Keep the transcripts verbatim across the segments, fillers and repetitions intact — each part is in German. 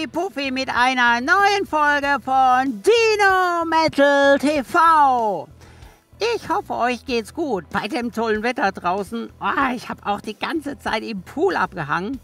Muffi Puffi mit einer neuen Folge von Dino Metal T V. Ich hoffe, euch geht's gut bei dem tollen Wetter draußen. Oh, ich habe auch die ganze Zeit im Pool abgehangen.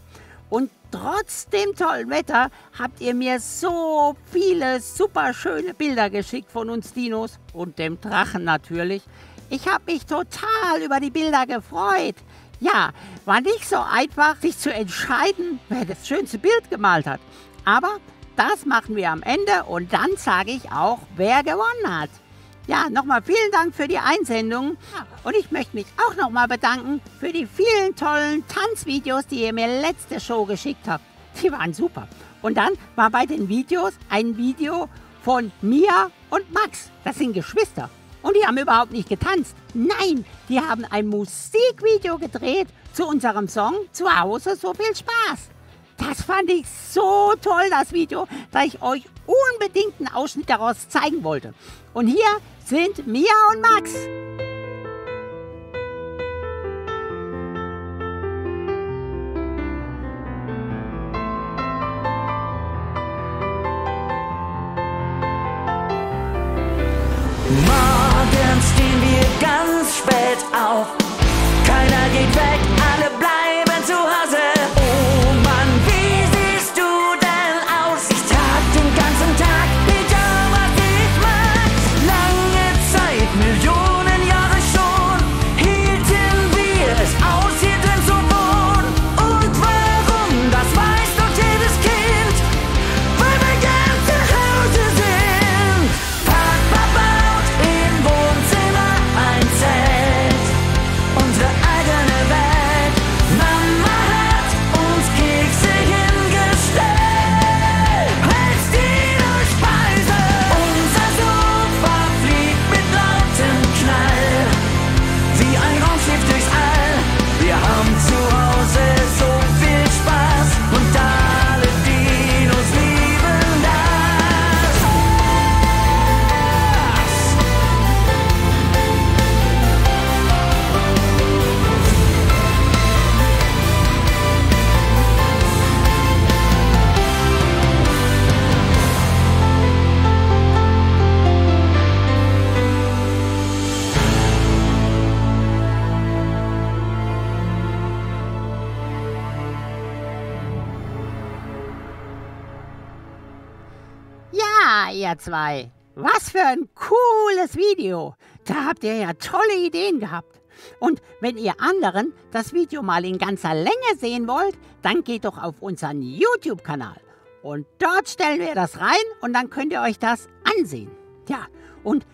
Und trotz dem tollen Wetter habt ihr mir so viele super schöne Bilder geschickt von uns Dinos und dem Drachen natürlich. Ich habe mich total über die Bilder gefreut. Ja, war nicht so einfach, sich zu entscheiden, wer das schönste Bild gemalt hat. Aber das machen wir am Ende und dann sage ich auch, wer gewonnen hat. Ja, nochmal vielen Dank für die Einsendung. Und ich möchte mich auch nochmal bedanken für die vielen tollen Tanzvideos, die ihr mir letzte Show geschickt habt. Die waren super. Und dann war bei den Videos ein Video von Mia und Max. Das sind Geschwister. Und die haben überhaupt nicht getanzt. Nein, die haben ein Musikvideo gedreht zu unserem Song Zu Hause so viel Spaß. Das fand ich so toll, das Video, dass ich euch unbedingt einen Ausschnitt daraus zeigen wollte. Und hier sind Mia und Max. Morgens stehen wir ganz spät auf. Keiner geht weg, alle bleiben zu Hause. Oh Mann, wie siehst du denn aus? Ich trag den ganzen Tag nicht auf, was ich mag. Lange Zeit, Millionen Jahre schon, hielten wir es aus, hier drin zu wohnen. Und warum, das weiß doch jedes Kind, weil wir ganz zu Hause sind. Papa baut im Wohnzimmer ein Zelt, unsere eigene Welt. Mama hat uns Kekse hingestellt als Dino-Speise. Unser Sofa fliegt mit lautem Knall wie ein Raumschiff durchs All. Wir haben zu Hause so viel Spaß und alle Dinos lieben das. Ja, ihr zwei, was für ein cooles Video. Da habt ihr ja tolle Ideen gehabt. Und wenn ihr anderen das Video mal in ganzer Länge sehen wollt, dann geht doch auf unseren YouTube-Kanal. Und dort stellen wir das rein und dann könnt ihr euch das ansehen. Ja, und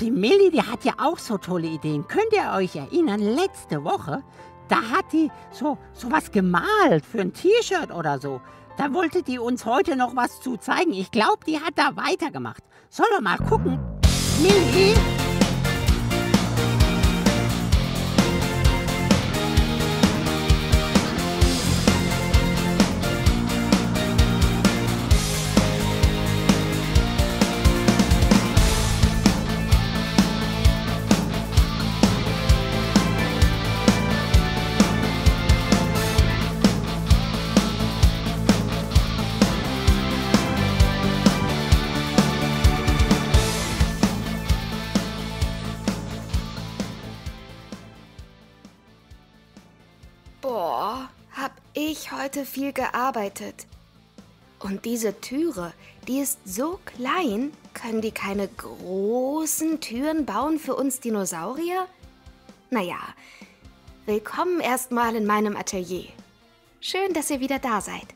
die Milli, die hat ja auch so tolle Ideen. Könnt ihr euch erinnern, letzte Woche, da hat die so, so was gemalt für ein T-Shirt oder so. Da wollte die uns heute noch was zu zeigen. Ich glaube, die hat da weitergemacht. Soll doch mal gucken. Milli? Boah, hab ich heute viel gearbeitet. Und diese Türe, die ist so klein, können die keine großen Türen bauen für uns Dinosaurier? Naja, willkommen erstmal in meinem Atelier. Schön, dass ihr wieder da seid.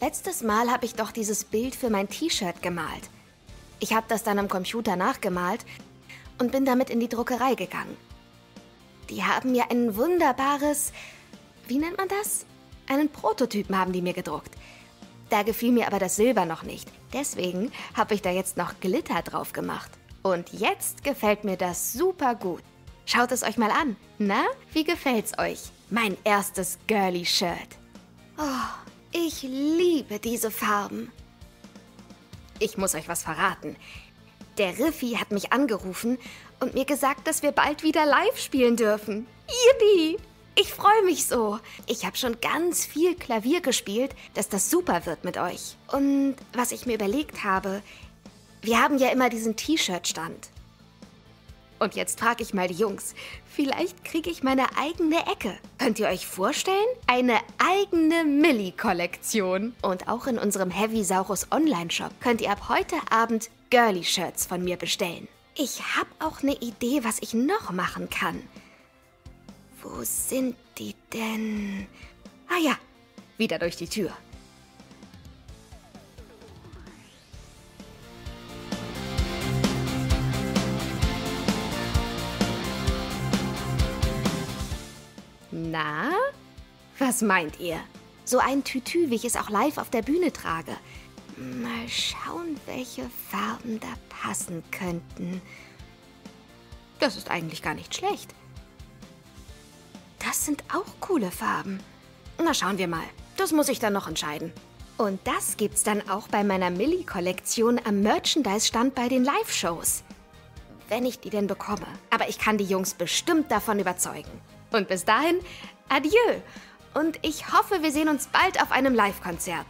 Letztes Mal habe ich doch dieses Bild für mein T-Shirt gemalt. Ich habe das dann am Computer nachgemalt und bin damit in die Druckerei gegangen. Die haben mir ein wunderbares, wie nennt man das? Einen Prototypen haben die mir gedruckt. Da gefiel mir aber das Silber noch nicht. Deswegen habe ich da jetzt noch Glitter drauf gemacht. Und jetzt gefällt mir das super gut. Schaut es euch mal an. Na, wie gefällt's euch? Mein erstes Girly-Shirt. Oh, ich liebe diese Farben. Ich muss euch was verraten. Der Riffi hat mich angerufen und mir gesagt, dass wir bald wieder live spielen dürfen. Yippie! Ich freue mich so. Ich habe schon ganz viel Klavier gespielt, dass das super wird mit euch. Und was ich mir überlegt habe, wir haben ja immer diesen T-Shirt-Stand. Und jetzt frage ich mal die Jungs, vielleicht kriege ich meine eigene Ecke. Könnt ihr euch vorstellen? Eine eigene Milli-Kollektion. Und auch in unserem Heavysaurus Online-Shop könnt ihr ab heute Abend Girly-Shirts von mir bestellen. Ich habe auch eine Idee, was ich noch machen kann. Wo sind die denn? Ah ja, wieder durch die Tür. Na? Was meint ihr? So ein Tütü, wie ich es auch live auf der Bühne trage. Mal schauen, welche Farben da passen könnten. Das ist eigentlich gar nicht schlecht. Das sind auch coole Farben. Na, schauen wir mal. Das muss ich dann noch entscheiden. Und das gibt's dann auch bei meiner Milli-Kollektion am Merchandise-Stand bei den Live-Shows. Wenn ich die denn bekomme. Aber ich kann die Jungs bestimmt davon überzeugen. Und bis dahin, adieu. Und ich hoffe, wir sehen uns bald auf einem Live-Konzert.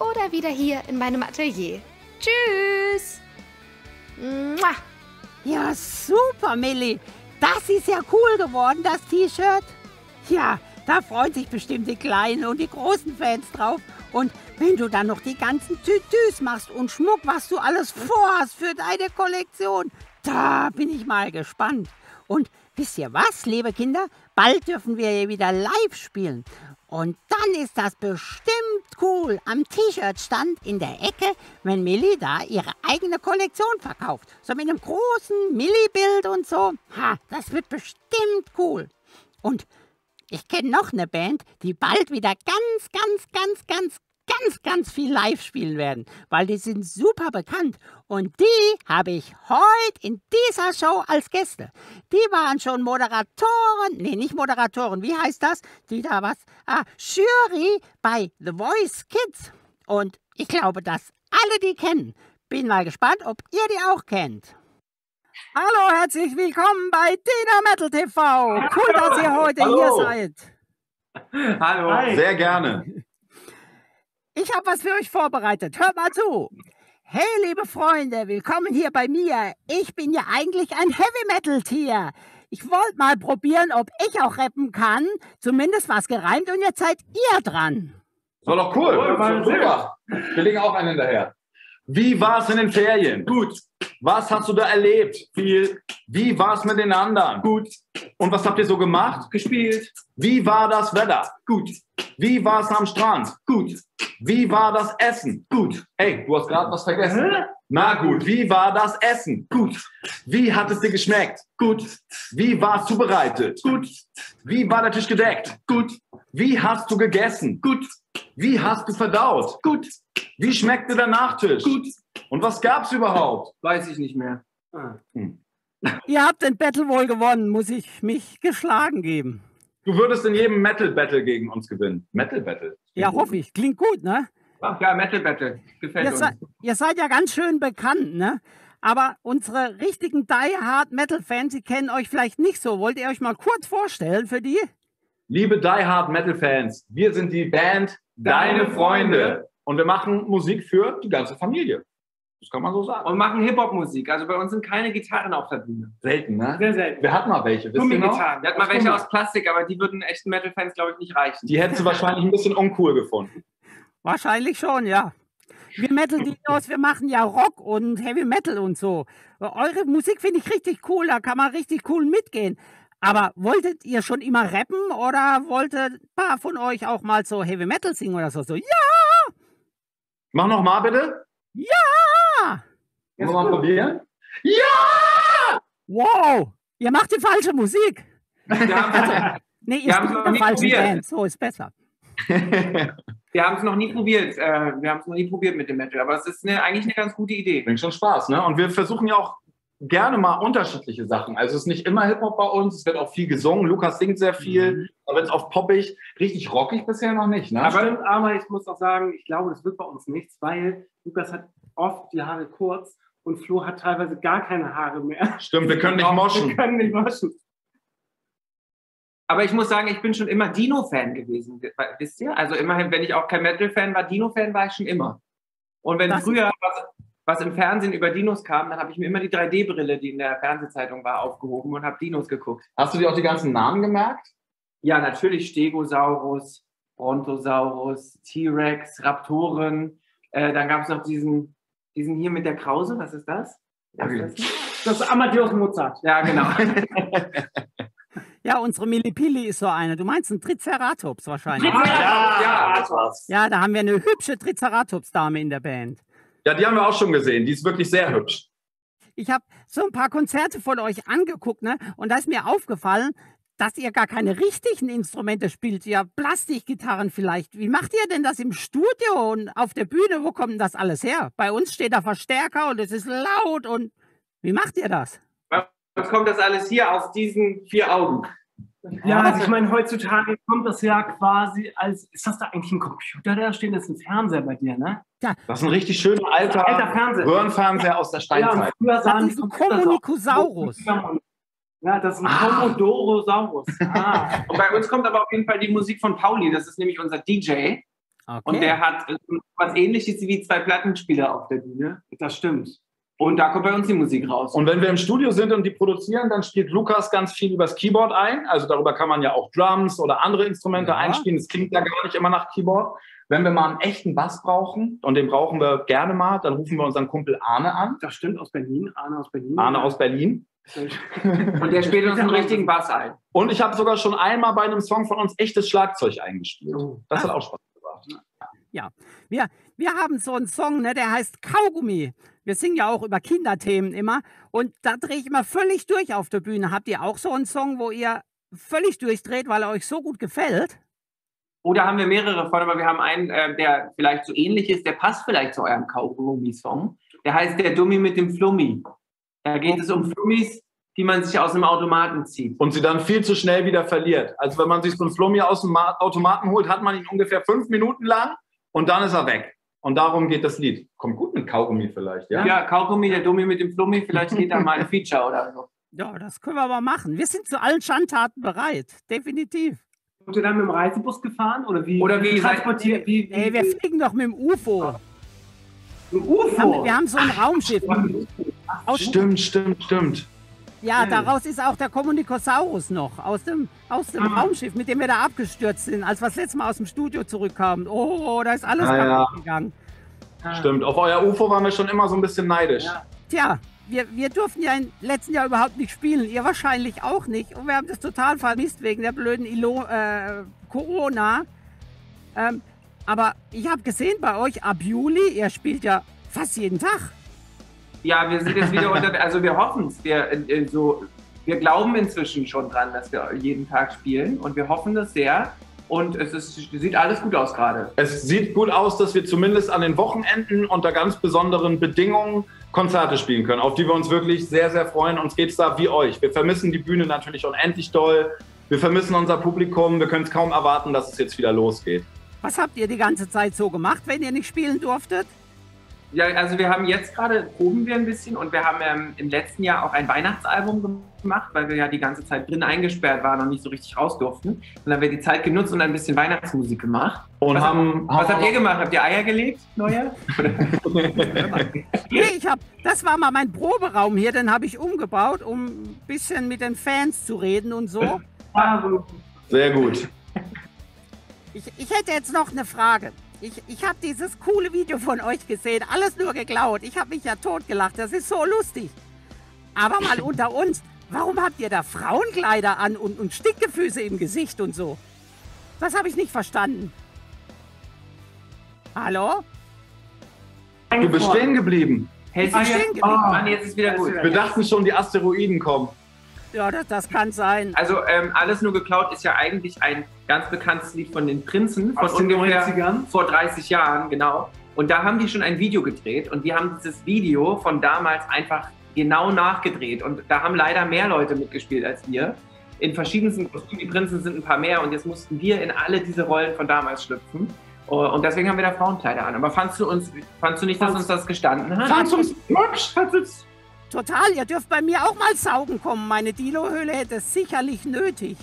Oder wieder hier in meinem Atelier. Tschüss! Mua. Ja, super, Milli. Das ist ja cool geworden, das T-Shirt. Ja, da freuen sich bestimmt die kleinen und die großen Fans drauf. Und wenn du dann noch die ganzen Tütüs machst und Schmuck, was du alles vorhast für deine Kollektion, da bin ich mal gespannt. Und wisst ihr was, liebe Kinder? Bald dürfen wir hier wieder live spielen. Und dann ist das bestimmt cool am T-Shirt-Stand in der Ecke, wenn Milli da ihre eigene Kollektion verkauft. So mit einem großen Milli-Bild und so. Ha, das wird bestimmt cool. Und ich kenne noch eine Band, die bald wieder ganz, ganz, ganz, ganz, ganz, ganz viel live spielen werden. Weil die sind super bekannt. Und die habe ich heute in dieser Show als Gäste. Die waren schon Moderatoren, nee, nicht Moderatoren, wie heißt das? Die da was? Ah, Jury bei The Voice Kids. Und ich glaube, dass alle die kennen. Bin mal gespannt, ob ihr die auch kennt. Hallo, herzlich willkommen bei Dino Metal T V. Cool, dass ihr heute Hallo. hier seid. Hallo, Hi. Sehr gerne. Ich habe was für euch vorbereitet. Hört mal zu. Hey, liebe Freunde, willkommen hier bei mir. Ich bin ja eigentlich ein Heavy-Metal-Tier. Ich wollte mal probieren, ob ich auch rappen kann. Zumindest was gereimt und jetzt seid ihr dran. Das war doch cool. cool war super. Sehr. Wir legen auch einen hinterher. Wie war's in den Ferien? Gut. Was hast du da erlebt? Viel. Wie war's mit den anderen? Gut. Und was habt ihr so gemacht? Gespielt. Wie war das Wetter? Gut. Wie war's am Strand? Gut. Wie war das Essen? Gut. Ey, du hast gerade was vergessen. Hä? Na gut. Wie war das Essen? Gut. Wie hat es dir geschmeckt? Gut. Wie war's zubereitet? Gut. Wie war der Tisch gedeckt? Gut. Wie hast du gegessen? Gut. Wie hast du verdaut? Gut. Wie schmeckte der Nachtisch? Gut. Und was gab's überhaupt? Weiß ich nicht mehr. Ah. Hm. Ihr habt den Battle wohl gewonnen, muss ich mich geschlagen geben. Du würdest in jedem Metal-Battle gegen uns gewinnen. Metal-Battle? Ja, hoffe ich. Klingt gut, ne? Ach ja, Metal-Battle. Gefällt ihr uns. Sei, ihr seid ja ganz schön bekannt, ne? Aber unsere richtigen Die-Hard-Metal-Fans, die kennen euch vielleicht nicht so. Wollt ihr euch mal kurz vorstellen für die? Liebe Die-Hard-Metal-Fans, wir sind die Band Deine Freunde. Und wir machen Musik für die ganze Familie. Das kann man so sagen. Und machen Hip-Hop-Musik. Also bei uns sind keine Gitarren auf der Bühne. Selten, ne? Sehr selten. Wir hatten mal welche. Gummi-Gitarren. Wir hatten mal welche aus Plastik, aber die würden echten Metal-Fans, glaube ich, nicht reichen. Die hättest du wahrscheinlich ein bisschen uncool gefunden. Wahrscheinlich schon, ja. Wir Metal-Dinos, wir machen ja Rock und Heavy-Metal und so. Eure Musik finde ich richtig cool. Da kann man richtig cool mitgehen. Aber wolltet ihr schon immer rappen oder wolltet ein paar von euch auch mal so Heavy-Metal singen oder so? So, ja! Mach noch mal bitte. Ja! Wollen wir mal probieren? Ja! Wow! Ihr macht die falsche Musik. Ja, also, nee, ihr habt es noch nie probiert. So ist besser. Wir haben es noch nie probiert. Äh, wir haben es noch nie probiert mit dem Metal. Aber es ist eine, eigentlich eine ganz gute Idee. Bringt schon Spaß, ne? Und wir versuchen ja auch gerne mal unterschiedliche Sachen. Also es ist nicht immer Hip-Hop bei uns. Es wird auch viel gesungen. Lukas singt sehr viel. Mhm. Aber wenn es auch poppig, richtig rockig bisher noch nicht, ne? Aber, aber ich muss auch sagen, ich glaube, das wird bei uns nichts, weil Lukas hat oft die Haare kurz und Flo hat teilweise gar keine Haare mehr. Stimmt, wir können nicht moschen. Wir können nicht moschen. Aber ich muss sagen, ich bin schon immer Dino-Fan gewesen, wisst ihr? Also immerhin, wenn ich auch kein Metal-Fan war, Dino-Fan war ich schon immer. Und wenn das früher was, was im Fernsehen über Dinos kam, dann habe ich mir immer die drei D Brille, die in der Fernsehzeitung war, aufgehoben und habe Dinos geguckt. Hast du dir auch die ganzen Namen gemerkt? Ja, natürlich. Stegosaurus, Brontosaurus, T-Rex, Raptoren. Äh, dann gab es noch diesen, diesen hier mit der Krause. Was ist das? Okay. Das ist Amadeus Mozart. Ja, genau. Ja, unsere Millipilli ist so eine. Du meinst einen Triceratops wahrscheinlich. Triceratops, ja, Triceratops. Ja, da haben wir eine hübsche Triceratops-Dame in der Band. Ja, die haben wir auch schon gesehen. Die ist wirklich sehr hübsch. Ich habe so ein paar Konzerte von euch angeguckt, ne? Und da ist mir aufgefallen, dass ihr gar keine richtigen Instrumente spielt. Ihr habt Plastikgitarren vielleicht. Wie macht ihr denn das im Studio und auf der Bühne? Wo kommt denn das alles her? Bei uns steht da Verstärker und es ist laut. Und wie macht ihr das? Jetzt kommt das alles hier aus diesen vier Augen. Ja, also ich meine, heutzutage kommt das ja quasi als, ist das da eigentlich ein Computer, der da steht? Das ist ein Fernseher bei dir, ne? Ja. Das ist ein richtig schöner alter, alter Fernseher. Röhrenfernseher, ja, aus der Steinzeit. Ja, und früher sahen die Kommunikasaurus. Ja, das ist ein ah. Komodosaurus. Ah. Und bei uns kommt aber auf jeden Fall die Musik von Pauli, das ist nämlich unser D J. Okay. Und der hat was Ähnliches wie zwei Plattenspieler auf der Bühne. Das stimmt. Und da kommt bei uns die Musik raus. Und wenn wir im Studio sind und die produzieren, dann spielt Lukas ganz viel übers Keyboard ein. Also darüber kann man ja auch Drums oder andere Instrumente ja. einspielen. Das klingt ja gar nicht immer nach Keyboard. Wenn wir mal einen echten Bass brauchen, und den brauchen wir gerne mal, dann rufen wir unseren Kumpel Arne an. Das stimmt, aus Berlin. Arne aus Berlin. Arne aus Berlin. Und der spielt uns einen richtigen Bass ein. Und ich habe sogar schon einmal bei einem Song von uns echtes Schlagzeug eingespielt. Das hat auch Spaß gemacht. Ja, wir, wir haben so einen Song, ne, der heißt Kaugummi. Wir singen ja auch über Kinderthemen immer. Und da drehe ich immer völlig durch auf der Bühne. Habt ihr auch so einen Song, wo ihr völlig durchdreht, weil er euch so gut gefällt? Oder haben wir mehrere von, aber wir haben einen, äh, der vielleicht so ähnlich ist, der passt vielleicht zu eurem Kaugummi-Song. Der heißt Der Dummi mit dem Flummi. Da geht es um Flummis, die man sich aus dem Automaten zieht. Und sie dann viel zu schnell wieder verliert. Also wenn man sich so einen Flummi aus dem Automaten holt, hat man ihn ungefähr fünf Minuten lang. Und dann ist er weg. Und darum geht das Lied. Kommt gut mit Kaugummi vielleicht, ja? Ja, Kaugummi, der Dummi mit dem Flummi, vielleicht geht da mal ein Feature oder so. Ja, das können wir aber machen. Wir sind zu allen Schandtaten bereit, definitiv. Habt ihr dann mit dem Reisebus gefahren? Oder wie? Oder wie transportiert? Wie, wie, Ey, wir fliegen doch mit dem U F O. Mit dem U F O? Wir haben, wir haben so ein Raumschiff. Ach, stimmt, stimmt, stimmt. Ja, daraus ist auch der Kommunikasaurus noch, aus dem, aus dem ah. Raumschiff, mit dem wir da abgestürzt sind, als wir das letzte Mal aus dem Studio zurückkamen. Oh, da ist alles kaputt ja. gegangen. Stimmt, auf euer U F O waren wir schon immer so ein bisschen neidisch. Ja. Tja, wir, wir durften ja im letzten Jahr überhaupt nicht spielen, ihr wahrscheinlich auch nicht. Und wir haben das total vermisst wegen der blöden Ilo, äh, Corona. Ähm, aber ich habe gesehen bei euch, ab Juli, ihr spielt ja fast jeden Tag. Ja, wir sind jetzt wieder unter, also wir hoffen es, wir, äh, so, wir glauben inzwischen schon dran, dass wir jeden Tag spielen und wir hoffen das sehr und es ist, sieht alles gut aus gerade. Es sieht gut aus, dass wir zumindest an den Wochenenden unter ganz besonderen Bedingungen Konzerte spielen können, auf die wir uns wirklich sehr, sehr freuen. Uns geht es da wie euch. Wir vermissen die Bühne natürlich unendlich doll, wir vermissen unser Publikum, wir können es kaum erwarten, dass es jetzt wieder losgeht. Was habt ihr die ganze Zeit so gemacht, wenn ihr nicht spielen durftet? Ja, also wir haben jetzt gerade, proben wir ein bisschen und wir haben ähm, im letzten Jahr auch ein Weihnachtsalbum gemacht, weil wir ja die ganze Zeit drin eingesperrt waren und nicht so richtig raus durften. Und dann haben wir die Zeit genutzt und ein bisschen Weihnachtsmusik gemacht. Und was, haben, was haben habt ihr gemacht? Habt ihr Eier gelegt? Neue? Nee, ich hab, das war mal mein Proberaum hier, den habe ich umgebaut, um ein bisschen mit den Fans zu reden und so. Sehr gut. Ich, ich hätte jetzt noch eine Frage. Ich, ich habe dieses coole Video von euch gesehen, alles nur geklaut. Ich habe mich ja totgelacht, das ist so lustig. Aber mal unter uns, warum habt ihr da Frauenkleider an und, und Stinkefüße im Gesicht und so? Das habe ich nicht verstanden. Hallo? Du bist stehen geblieben. Hey, ich bin stehen geblieben. Oh, Mann, jetzt ist wieder gut. Wir dachten schon, die Asteroiden kommen. Ja, das, das kann sein. Also, ähm, Alles nur geklaut ist ja eigentlich ein ganz bekanntes Lied von den Prinzen. Von ungefähr vor dreißig Jahren, genau. Und da haben die schon ein Video gedreht. Und die haben dieses Video von damals einfach genau nachgedreht. Und da haben leider mehr Leute mitgespielt als wir. In verschiedensten Kostümen. Die Prinzen sind ein paar mehr. Und jetzt mussten wir in alle diese Rollen von damals schlüpfen. Und deswegen haben wir da Frauenkleider an. Aber fandst du, uns, fandst du nicht, dass uns das gestanden hat? Fandst du uns hübsch? Fandst du uns... Total, ihr dürft bei mir auch mal saugen kommen. Meine Dino-Höhle hätte es sicherlich nötig.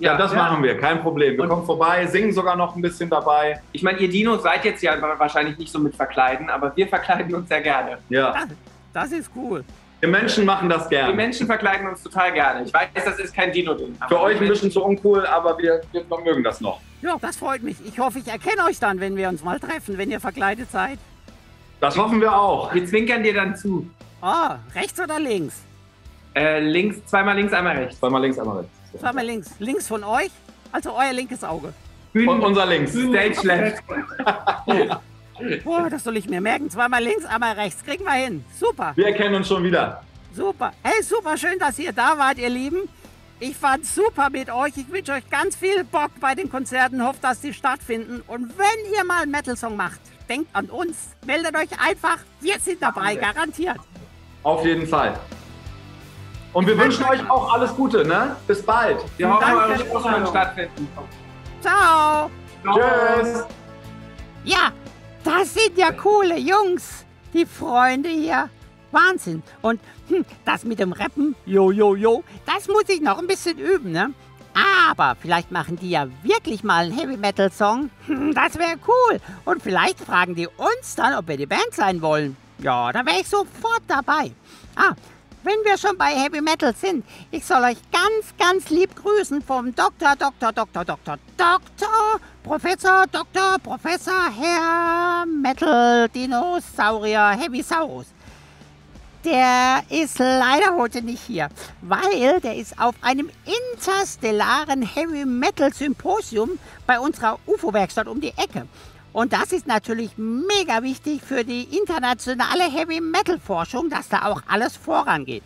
Ja, ja das ja. machen wir, kein Problem. Wir und kommen vorbei, singen sogar noch ein bisschen dabei. Ich meine, ihr Dinos seid jetzt ja wahrscheinlich nicht so mit verkleiden, aber wir verkleiden uns sehr gerne. Ja. Das, das ist cool. Wir Menschen machen das gerne. Wir Menschen verkleiden uns total gerne. Ich weiß, das ist kein Dino-Ding. Für euch ein bisschen zu uncool, aber wir, wir mögen das noch. Ja, das freut mich. Ich hoffe, ich erkenne euch dann, wenn wir uns mal treffen, wenn ihr verkleidet seid. Das hoffen wir auch. Wir zwinkern dir dann zu. Oh, rechts oder links? Äh, links, zweimal links, einmal rechts. Zweimal links, einmal rechts. Ja. Zweimal links. Links von euch, also euer linkes Auge. Und unser links. Stage left. Boah, das soll ich mir merken. Zweimal links, einmal rechts. Kriegen wir hin. Super. Wir erkennen uns schon wieder. Super. Hey, super schön, dass ihr da wart, ihr Lieben. Ich fand's super mit euch. Ich wünsche euch ganz viel Bock bei den Konzerten. Hoffe, dass die stattfinden. Und wenn ihr mal einen Metal-Song macht, denkt an uns. Meldet euch einfach. Wir sind dabei, garantiert. Auf jeden Fall. Und wir wünschen euch auch alles Gute, ne? Bis bald. Wir hoffen, eure Shows stattfinden. Ciao. Tschüss. Ja. Das sind ja coole Jungs, die Freunde hier. Wahnsinn. Und hm, das mit dem Rappen, jo, jo, jo, das muss ich noch ein bisschen üben, ne? Aber vielleicht machen die ja wirklich mal einen Heavy-Metal-Song. Hm, das wäre cool. Und vielleicht fragen die uns dann, ob wir die Band sein wollen. Ja, da wäre ich sofort dabei. Ah, wenn wir schon bei Heavy Metal sind, ich soll euch ganz, ganz lieb grüßen vom Doktor, Doktor, Doktor, Doktor, Doktor, Professor, Doktor, Professor, Herr Metal, Dinosaurier, Heavysaurus. Der ist leider heute nicht hier, weil der ist auf einem interstellaren Heavy Metal Symposium bei unserer U F O-Werkstatt um die Ecke. Und das ist natürlich mega wichtig für die internationale Heavy-Metal-Forschung, dass da auch alles vorangeht.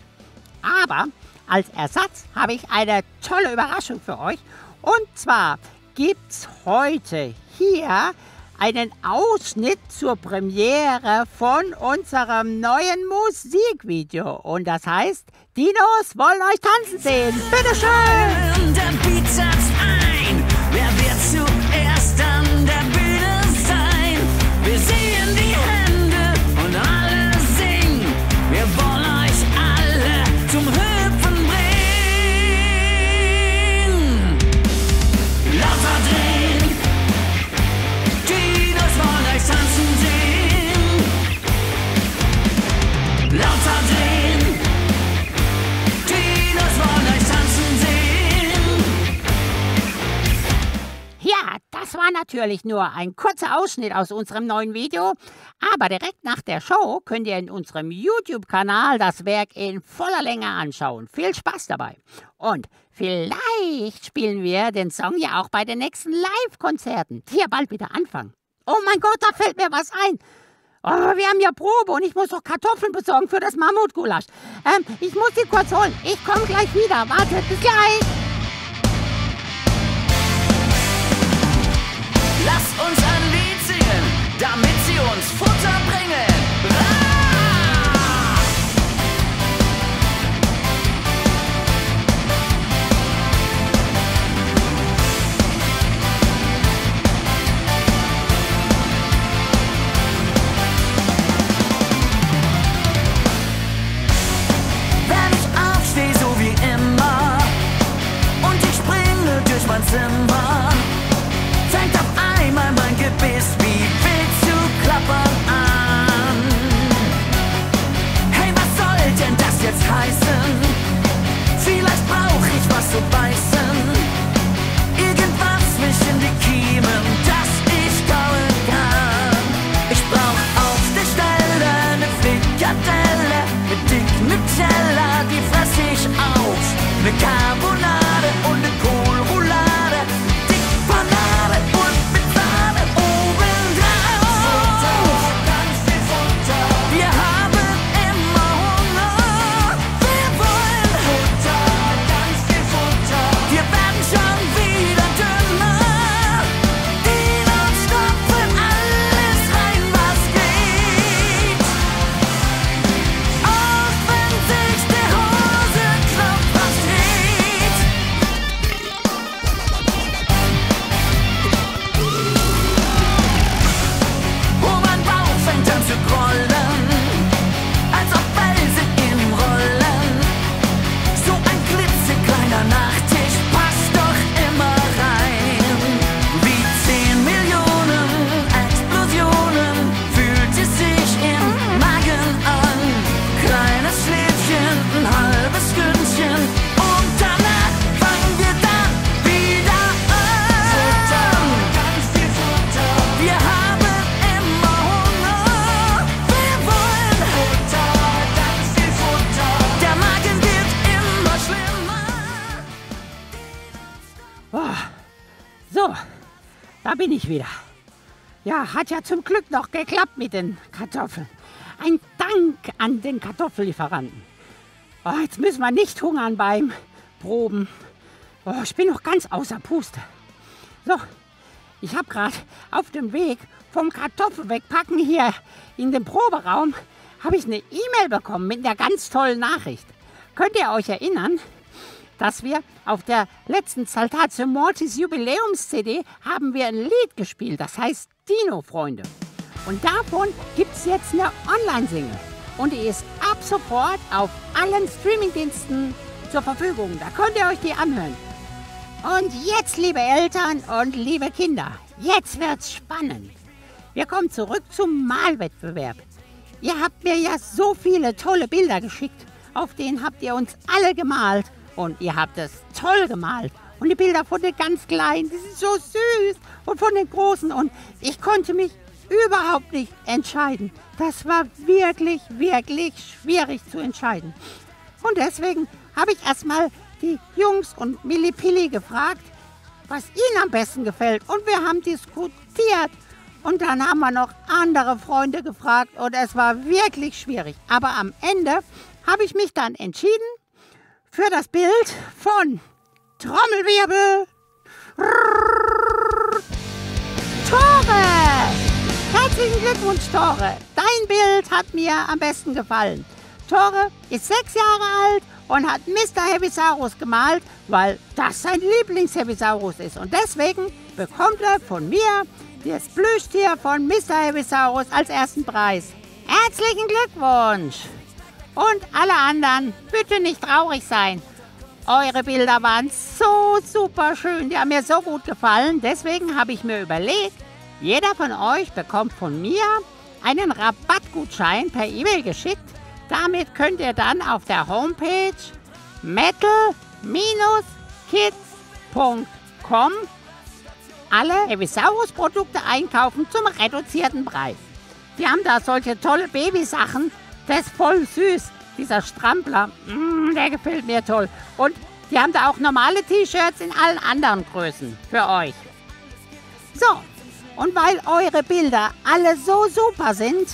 Aber als Ersatz habe ich eine tolle Überraschung für euch. Und zwar gibt es heute hier einen Ausschnitt zur Premiere von unserem neuen Musikvideo. Und das heißt, Dinos wollen euch tanzen sehen. Bitteschön! Dann bietet's ein. Wer wird zuerst an der Bühne? Wir sehen die Hände und alle singen. Wir wollen euch alle zum Hüpfen bringen. Lauter drehen. Dinos wollen euch tanzen sehen. Lauter drehen. Dinos wollen euch tanzen sehen. Ja, das war natürlich nur ein kurzer Ausschnitt aus unserem neuen Video, aber direkt nach der Show könnt ihr in unserem YouTube-Kanal das Werk in voller Länge anschauen. Viel Spaß dabei! Und vielleicht spielen wir den Song ja auch bei den nächsten Live-Konzerten, die ja bald wieder anfangen. Oh mein Gott, da fällt mir was ein! Oh, wir haben ja Probe und ich muss noch Kartoffeln besorgen für das Mammutgulasch. Ähm, ich muss die kurz holen. Ich komme gleich wieder. Wartet, bis gleich! Lass uns ein Lied singen, damit sie uns Futter bringen. Ah! Wenn ich aufstehe, so wie immer, und ich springe durch mein Zimmer, fängt auf einmal mein Gebiss wie wild zu klappern an. Hey, was soll denn das jetzt heißen? Vielleicht brauch ich was zu beißen. Irgendwas mich in die Kiemen, dass ich kauen kann. Ich brauch auf der Stelle eine Frikadelle mit dicken Nutella, die fress ich auf. Eine Carbonade und eine Kohlroulade, dick Panade und mit Sahne oben drauf. Ganz viel Futter. Wir haben immer Hunger. Wir wollen Futter, ganz viel Futter. Wir werden schon wieder dünner. Die Leute stopfen alles rein, was geht. bin ich wieder. Ja, hat ja zum Glück noch geklappt mit den Kartoffeln. Ein Dank an den Kartoffellieferanten. Oh, jetzt müssen wir nicht hungern beim Proben. Oh, ich bin noch ganz außer Puste. So, ich habe gerade auf dem Weg vom Kartoffel wegpacken hier in den Proberaum, habe ich eine E-Mail bekommen mit einer ganz tollen Nachricht. Könnt ihr euch erinnern, dass wir auf der letzten Saltatio Mortis Jubiläums-C D haben wir ein Lied gespielt, das heißt Dino-Freunde. Und davon gibt es jetzt eine Online-Single. Und die ist ab sofort auf allen Streaming-Diensten zur Verfügung. Da könnt ihr euch die anhören. Und jetzt, liebe Eltern und liebe Kinder, jetzt wird's spannend. Wir kommen zurück zum Malwettbewerb. Ihr habt mir ja so viele tolle Bilder geschickt. Auf denen habt ihr uns alle gemalt. Und ihr habt es toll gemalt. Und die Bilder von den ganz Kleinen, die sind so süß. Und von den Großen. Und ich konnte mich überhaupt nicht entscheiden. Das war wirklich, wirklich schwierig zu entscheiden. Und deswegen habe ich erstmal die Jungs und Milli Pilli gefragt, was ihnen am besten gefällt. Und wir haben diskutiert. Und dann haben wir noch andere Freunde gefragt. Und es war wirklich schwierig. Aber am Ende habe ich mich dann entschieden für das Bild von Trommelwirbel Tore. Herzlichen Glückwunsch, Tore. Dein Bild hat mir am besten gefallen. Tore ist sechs Jahre alt und hat Mister Heavysaurus gemalt, weil das sein Lieblings-Heavysaurus ist. Und deswegen bekommt er von mir das Plüschtier von Mister Heavysaurus als ersten Preis. Herzlichen Glückwunsch. Und alle anderen, bitte nicht traurig sein. Eure Bilder waren so super schön. Die haben mir so gut gefallen. Deswegen habe ich mir überlegt, jeder von euch bekommt von mir einen Rabattgutschein per E-Mail geschickt. Damit könnt ihr dann auf der Homepage metal Bindestrich kids Punkt com alle Heavysaurus-Produkte einkaufen zum reduzierten Preis. Die haben da solche tolle Babysachen. Das ist voll süß. Dieser Strampler, mm, der gefällt mir toll. Und die haben da auch normale T-Shirts in allen anderen Größen für euch. So. Und weil eure Bilder alle so super sind,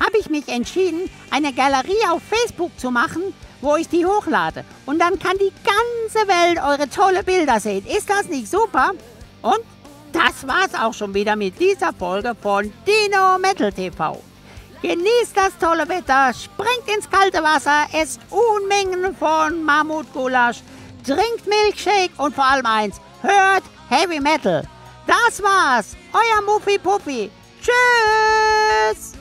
habe ich mich entschieden, eine Galerie auf Facebook zu machen, wo ich die hochlade. Und dann kann die ganze Welt eure tolle Bilder sehen. Ist das nicht super? Und das war's auch schon wieder mit dieser Folge von Dino Metal T V. Genießt das tolle Wetter, springt ins kalte Wasser, esst Unmengen von Mammutgulasch, trinkt Milkshake und vor allem eins, hört Heavy Metal. Das war's, euer Muffi Puffi. Tschüss!